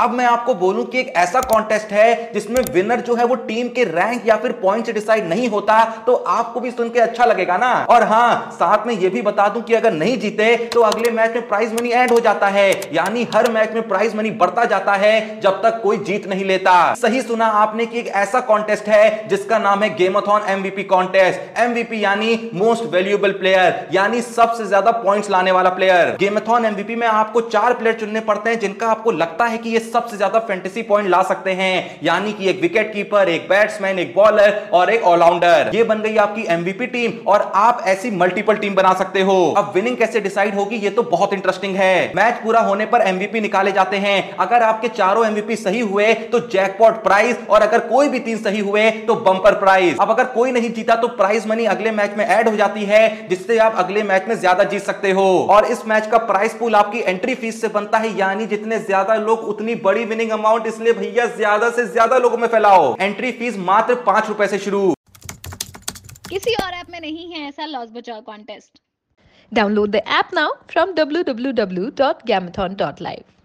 अब मैं आपको बोलूं कि एक ऐसा कॉन्टेस्ट है जिसमें विनर जो है वो टीम के रैंक या फिर पॉइंट से डिसाइड नहीं होता, तो आपको भी सुनकर अच्छा लगेगा ना। और हाँ, साथ में ये भी बता दूं कि अगर नहीं जीते तो अगले मैच में प्राइज मनी ऐड हो जाता है, यानी हर मैच में प्राइज मनी बढ़ता जाता है जब तक कोई जीत नहीं लेता। सही सुना आपने कि एक ऐसा कॉन्टेस्ट है जिसका नाम है गेमाथॉन MVP कॉन्टेस्ट। MVP यानी मोस्ट वैल्यूएबल प्लेयर, यानी सबसे ज्यादा पॉइंट्स लाने वाला प्लेयर। गेमाथॉन MVP में आपको 4 प्लेयर चुनने पड़ते हैं जिनका आपको लगता है कि ये सबसे ज्यादा फैंटेसी पॉइंट ला सकते हैं, यानी कि एक विकेट कीपर, एक बैट्समैन, एक बॉलर और एक ऑलराउंडर। ये बन गई आपकी MVP टीम और आप ऐसी मल्टीपल टीम बना सकते हो। अब विनिंग कैसे डिसाइड होगी ये तो बहुत इंटरेस्टिंग है। मैच पूरा होने पर MVP निकाले जाते हैं। अगर आपके चारों MVP सही हुए तो जैकपॉट प्राइज, और अगर कोई भी 3 सही हुए तो बंपर प्राइज। अब अगर कोई नहीं जीता तो प्राइज मनी अगले मैच में ऐड हो जाती है, जिससे आप अगले मैच में ज्यादा जीत सकते हो। और इस मैच का प्राइस पूल आपकी एंट्री फीस से बनता है, यानी जितने ज्यादा लोग उतनी बड़ी विनिंग अमाउंट, इसलिए भैया ज्यादा से ज्यादा लोगों में फैलाओ। एंट्री फीस मात्र 5 रुपए से शुरू। किसी और ऐप में नहीं है ऐसा लॉस बचाओ contest. Download the app now from www.gamathon.live।